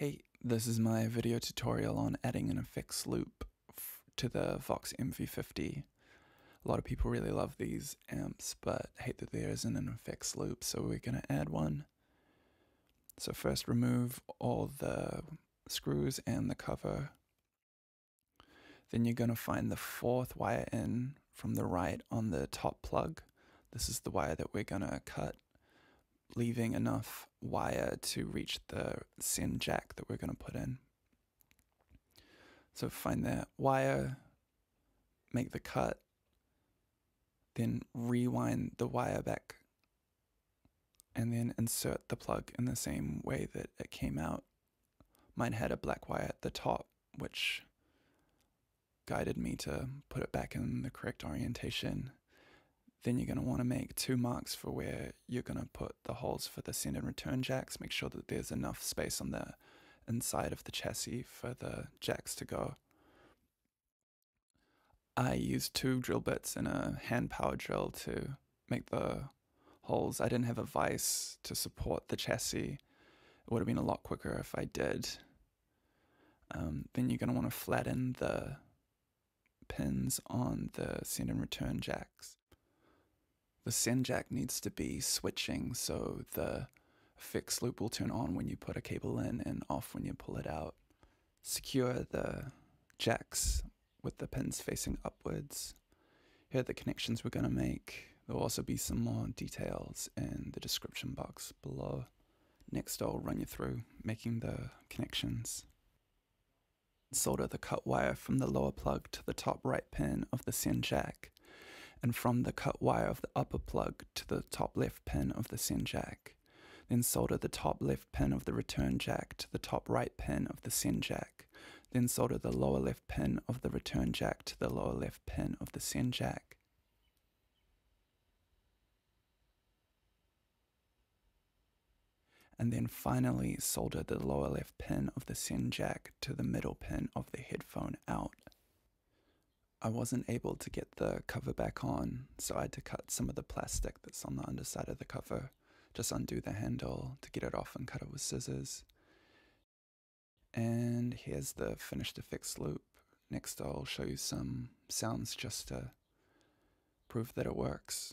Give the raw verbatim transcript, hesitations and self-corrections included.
Hey, this is my video tutorial on adding an affix loop f to the Vox M V fifty. A lot of people really love these amps, but hate that there isn't an affix loop, so we're going to add one. So first remove all the screws and the cover. Then you're going to find the fourth wire in from the right on the top plug. This is the wire that we're going to cut, leaving enough wire to reach the send jack that we're going to put in. So find that wire, make the cut, then rewind the wire back, and then insert the plug in the same way that it came out. Mine had a black wire at the top, which guided me to put it back in the correct orientation. Then you're going to want to make two marks for where you're going to put the holes for the send and return jacks. Make sure that there's enough space on the inside of the chassis for the jacks to go. I used two drill bits and a hand power drill to make the holes. I didn't have a vise to support the chassis. It would have been a lot quicker if I did. Um, then you're going to want to flatten the pins on the send and return jacks. The send jack needs to be switching, so the affix loop will turn on when you put a cable in and off when you pull it out. Secure the jacks with the pins facing upwards. Here are the connections we're going to make. There will also be some more details in the description box below. Next, I'll run you through making the connections. Solder the cut wire from the lower plug to the top right pin of the send jack, and from the cut wire of the upper plug to the top left pin of the send jack. Then solder the top left pin of the return jack to the top right pin of the send jack. Then solder the lower left pin of the return jack to the lower left pin of the send jack. And then finally solder the lower left pin of the send jack to the middle pin of the headphone out. I wasn't able to get the cover back on, so I had to cut some of the plastic that's on the underside of the cover. Just undo the handle to get it off and cut it with scissors. And here's the finished affix loop. Next I'll show you some sounds just to prove that it works.